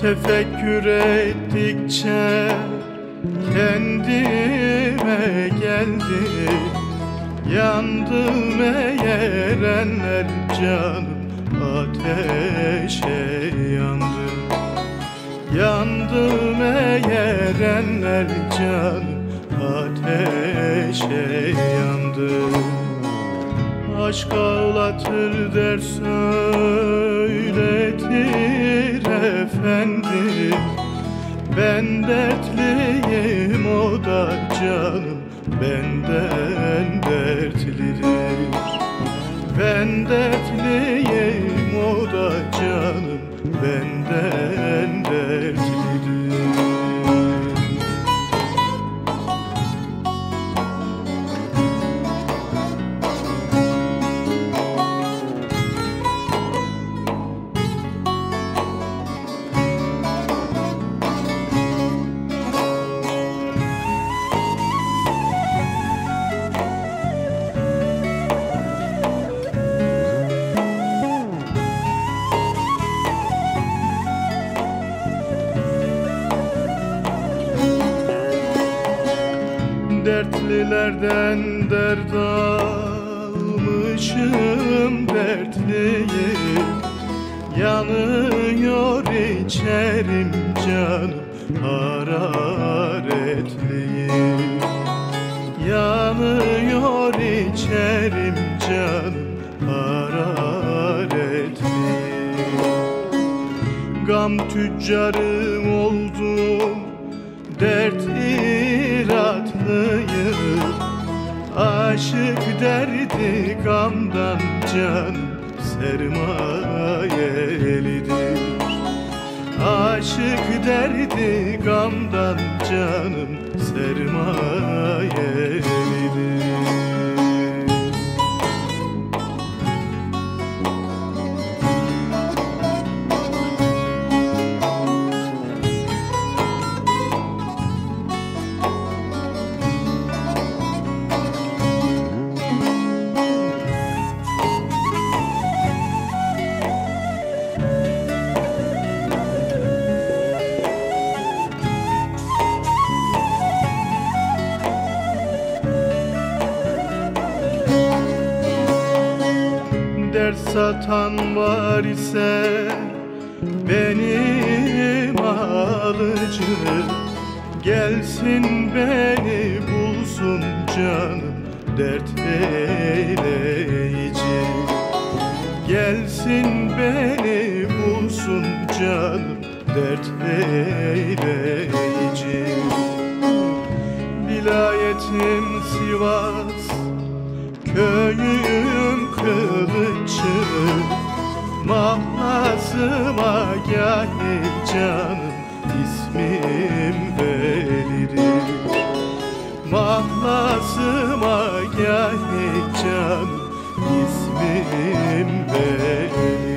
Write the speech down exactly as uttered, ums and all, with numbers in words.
Tefekkür ettikçe kendime geldim. Yandım eğerenler, canım ateşe yandı. Yandım eğerenler, canım ateşe yandı. Aşk ağlatır, ders söyletir efendim. Ben dertliyim, o da canım benden dertlidir. Ben dertliyim, o da canım benden dertlidir. Dertlilerden dert almışım, dertliyim. Yanıyor içerim, canım hararetliyim. Yanıyor içerim, canım hararetliyim. Gam tüccarım oldum, dert iratlıyım. Aşık derdi gamdan, can sermayelidir. Aşık derdi gamdan, canım sermayelidir. Satan var ise benim alıcı, gelsin beni bulsun, canım dert eyleyici. Gelsin beni bulsun, canım dert eyleyici. Vilayetim Sivas, köyüm Kılıççı, mahlasıma gâhi canım ismim Veli'dir. Mahlasıma gâhi canım ismim Veli'dir.